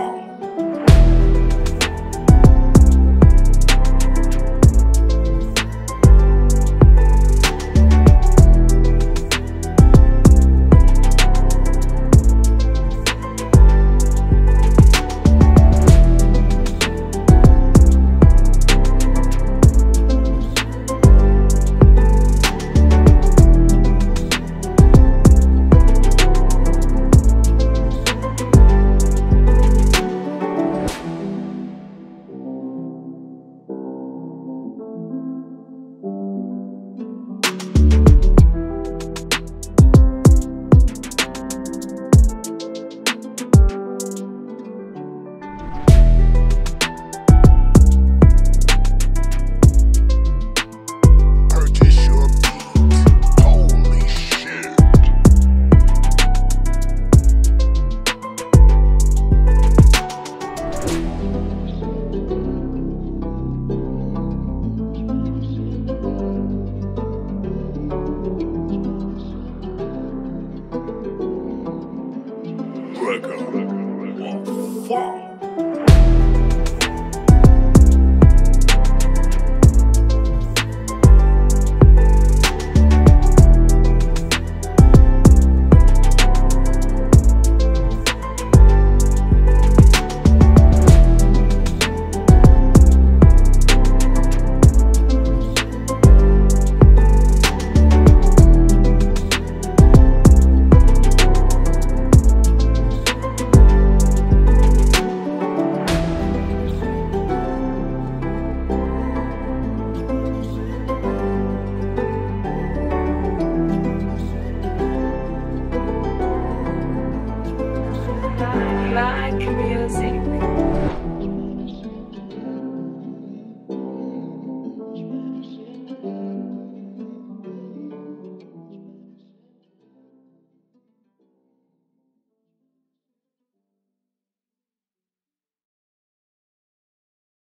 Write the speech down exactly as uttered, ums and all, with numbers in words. yeah.